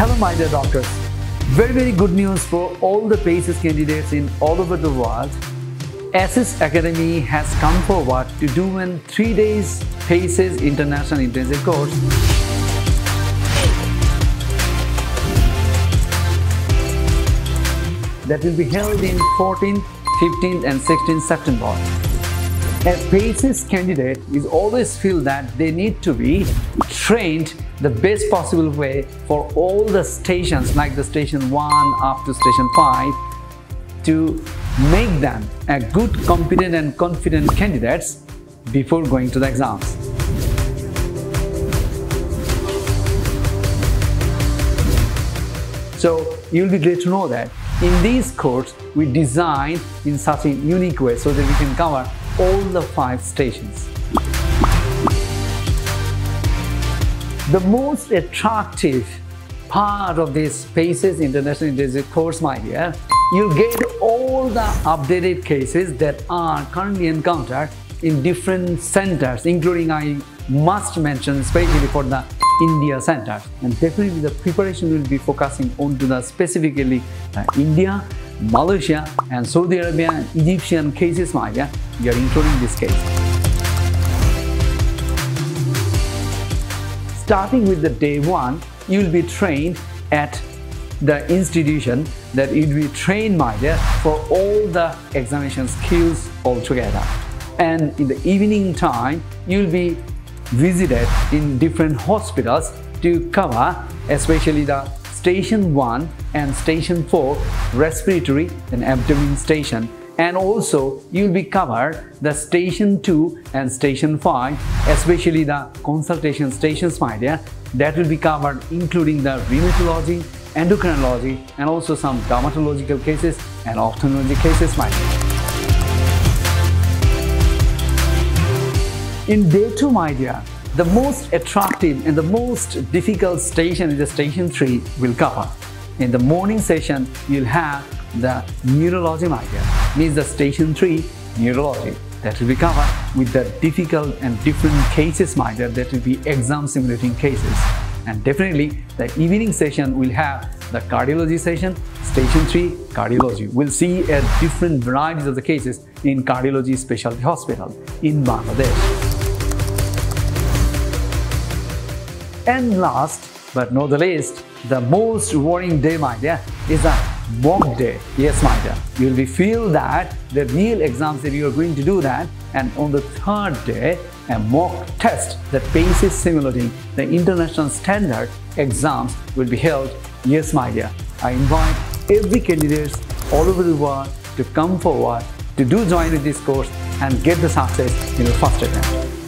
Hello my dear doctors, very good news for all the PACES candidates in all over the world. SS Academy has come forward to do a 3-day PACES International Intensive course. That will be held in 14th, 15th and 16th September. A PACES candidate is always feel that they need to be trained the best possible way for all the stations, like the station 1 up to station 5, to make them a good, competent and confident candidates before going to the exams. So you'll be glad to know that in this course we design in such a unique way so that we can cover all the 5 stations. The most attractive part of this PACES International Intensive course, my dear, you'll get all the updated cases that are currently encountered in different centers, including, I must mention, especially for the India center. And definitely the preparation will be focusing on to the specifically India, Malaysia and Saudi Arabia and Egyptian cases, my dear. You are including this case. Starting with the day 1, you will be trained at the institution that it will train, my dear, for all the examination skills altogether. And in the evening time, you'll be visited in different hospitals to cover especially the station 1 and station 4 respiratory and abdomen station, and also you'll be covered the station 2 and station 5, especially the consultation stations, my dear. That will be covered including the rheumatology, endocrinology and also some dermatological cases and ophthalmology cases, my dear. In day 2, my dear, the most attractive and the most difficult station is the station 3 will cover. In the morning session, you'll have the neurology, my dear, means the station 3 neurology. That will be covered with the difficult and different cases, my dear, that will be exam simulating cases. And definitely the evening session will have the cardiology session, station 3 cardiology. We'll see a different varieties of the cases in cardiology specialty hospital in Bangladesh. And last but not the least, the most rewarding day, my dear, is a mock day. Yes, my dear, you will be feel that the real exams that you are going to do that, and on the 3rd day, a mock test that PACES simulating the international standard exams will be held. Yes, my dear, I invite every candidate all over the world to come forward to join this course and get the success in your first attempt.